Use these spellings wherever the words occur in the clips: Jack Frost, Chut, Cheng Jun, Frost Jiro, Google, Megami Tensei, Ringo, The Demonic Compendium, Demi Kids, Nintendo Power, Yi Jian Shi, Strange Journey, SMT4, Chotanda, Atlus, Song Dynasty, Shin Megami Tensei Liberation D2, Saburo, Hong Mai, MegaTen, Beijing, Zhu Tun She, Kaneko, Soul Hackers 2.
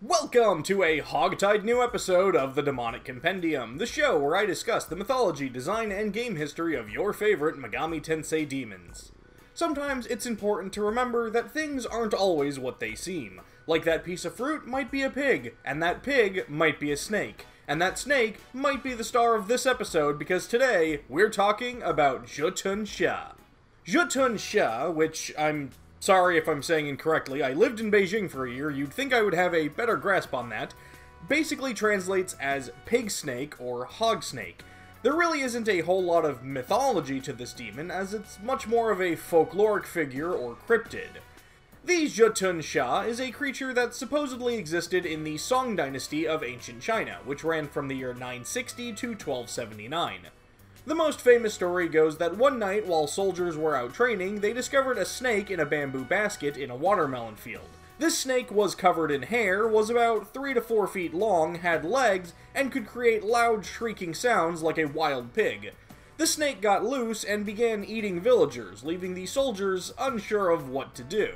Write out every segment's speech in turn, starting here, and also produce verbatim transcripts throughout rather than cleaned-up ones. Welcome to a hogtied new episode of The Demonic Compendium, the show where I discuss the mythology, design, and game history of your favorite Megami Tensei demons. Sometimes it's important to remember that things aren't always what they seem. Like that piece of fruit might be a pig, and that pig might be a snake, and that snake might be the star of this episode because today we're talking about Zhu Tun She. Zhu Tun She, which I'm sorry if I'm saying incorrectly, I lived in Beijing for a year, you'd think I would have a better grasp on that, basically translates as pig snake or hog snake. There really isn't a whole lot of mythology to this demon, as it's much more of a folkloric figure or cryptid. The Zhu Tun She is a creature that supposedly existed in the Song Dynasty of ancient China, which ran from the year nine sixty to twelve seventy-nine. The most famous story goes that one night, while soldiers were out training, they discovered a snake in a bamboo basket in a watermelon field. This snake was covered in hair, was about three to four feet long, had legs, and could create loud shrieking sounds like a wild pig. The snake got loose and began eating villagers, leaving the soldiers unsure of what to do.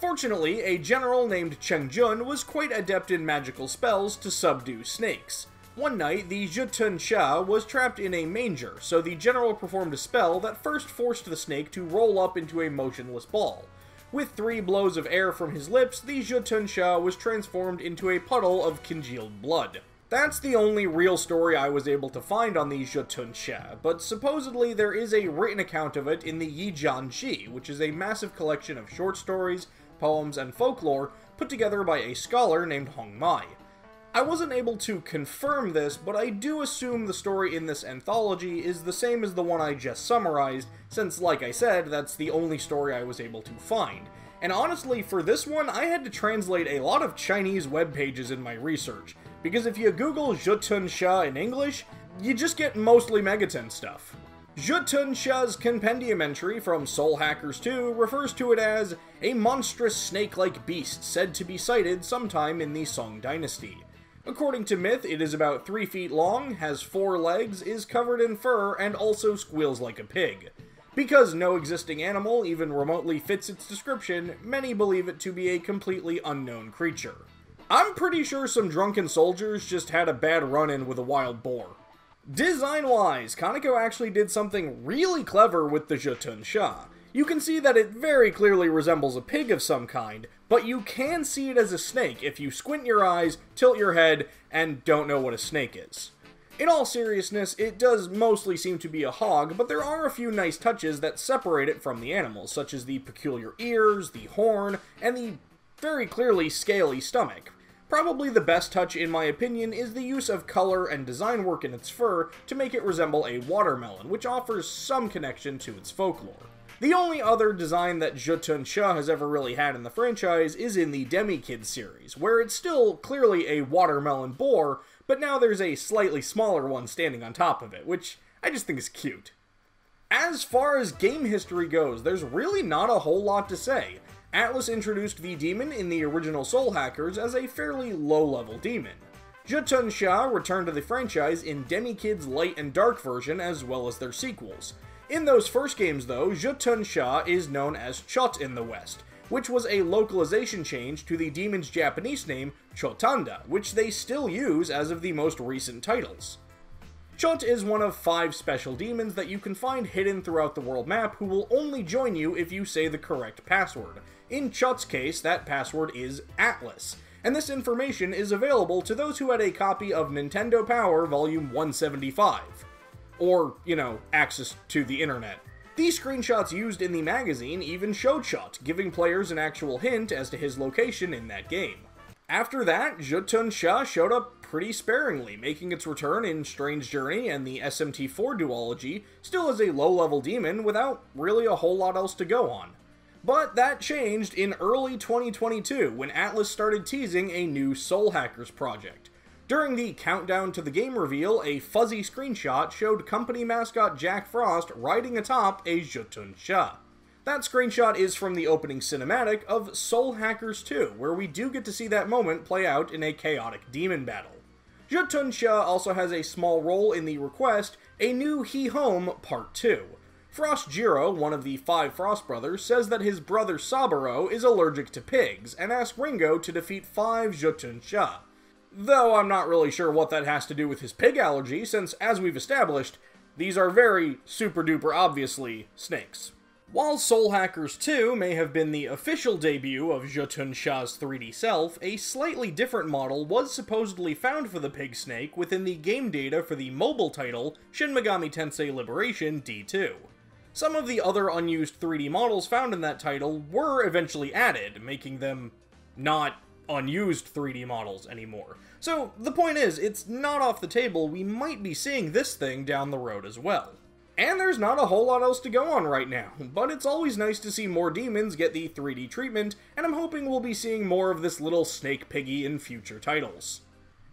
Fortunately, a general named Cheng Jun was quite adept in magical spells to subdue snakes. One night, the Zhu Tun She was trapped in a manger, so the general performed a spell that first forced the snake to roll up into a motionless ball. With three blows of air from his lips, the Zhu Tun She was transformed into a puddle of congealed blood. That's the only real story I was able to find on the Zhu Tun She, but supposedly there is a written account of it in the Yi Jian Shi, which is a massive collection of short stories, poems, and folklore put together by a scholar named Hong Mai. I wasn't able to confirm this, but I do assume the story in this anthology is the same as the one I just summarized, since, like I said, that's the only story I was able to find. And honestly, for this one, I had to translate a lot of Chinese web pages in my research, because if you Google Zhu Tun She in English, you just get mostly Megaten stuff. Zhu Tun She's compendium entry from Soul Hackers two refers to it as a monstrous snake-like beast said to be sighted sometime in the Song Dynasty. According to myth, it is about three feet long, has four legs, is covered in fur, and also squeals like a pig. Because no existing animal even remotely fits its description, many believe it to be a completely unknown creature. I'm pretty sure some drunken soldiers just had a bad run-in with a wild boar. Design-wise, Kaneko actually did something really clever with the Zhu Tun She. You can see that it very clearly resembles a pig of some kind, but you can see it as a snake if you squint your eyes, tilt your head, and don't know what a snake is. In all seriousness, it does mostly seem to be a hog, but there are a few nice touches that separate it from the animal, such as the peculiar ears, the horn, and the very clearly scaly stomach. Probably the best touch, in my opinion, is the use of color and design work in its fur to make it resemble a watermelon, which offers some connection to its folklore. The only other design that Zhu Tun She has ever really had in the franchise is in the Demi Kids series, where it's still clearly a watermelon boar, but now there's a slightly smaller one standing on top of it, which I just think is cute. As far as game history goes, there's really not a whole lot to say. Atlus introduced the demon in the original Soul Hackers as a fairly low-level demon. Zhu Tun She returned to the franchise in Demi Kids' Light and Dark version as well as their sequels. In those first games, though, Zhu Tun She is known as Chut in the West, which was a localization change to the demon's Japanese name, Chotanda, which they still use as of the most recent titles. Chut is one of five special demons that you can find hidden throughout the world map who will only join you if you say the correct password. In Chut's case, that password is Atlus, and this information is available to those who had a copy of Nintendo Power Volume one seventy-five. Or, you know, access to the internet. These screenshots used in the magazine even show Chut, giving players an actual hint as to his location in that game. After that, Zhu Tun She showed up pretty sparingly, making its return in Strange Journey and the S M T four duology, still as a low-level demon without really a whole lot else to go on. But that changed in early twenty twenty-two, when Atlus started teasing a new Soul Hackers project. During the countdown to the game reveal, a fuzzy screenshot showed company mascot Jack Frost riding atop a Zhu Tun She. That screenshot is from the opening cinematic of Soul Hackers two, where we do get to see that moment play out in a chaotic demon battle. Zhu Tun She also has a small role in the request, A New He Home Part two. Frost Jiro, one of the five Frost brothers, says that his brother Saburo is allergic to pigs, and asks Ringo to defeat five Zhu Tun She. Though I'm not really sure what that has to do with his pig allergy, since, as we've established, these are very super-duper obviously snakes. While Soul Hackers two may have been the official debut of Zhu Tun She's three D self, a slightly different model was supposedly found for the pig snake within the game data for the mobile title Shin Megami Tensei Liberation D two. Some of the other unused three D models found in that title were eventually added, making them not unused three D models anymore. So the point is, it's not off the table, we might be seeing this thing down the road as well. And there's not a whole lot else to go on right now, but it's always nice to see more demons get the three D treatment, and I'm hoping we'll be seeing more of this little snake piggy in future titles.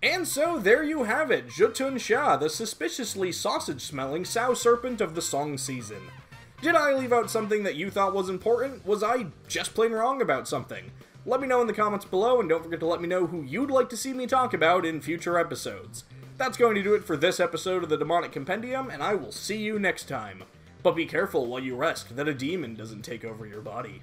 And so there you have it, Zhu Tun She, the suspiciously sausage-smelling sow serpent of the Song season. Did I leave out something that you thought was important? Was I just plain wrong about something? Let me know in the comments below, and don't forget to let me know who you'd like to see me talk about in future episodes. That's going to do it for this episode of The Demonic Compendium, and I will see you next time. But be careful while you rest that a demon doesn't take over your body.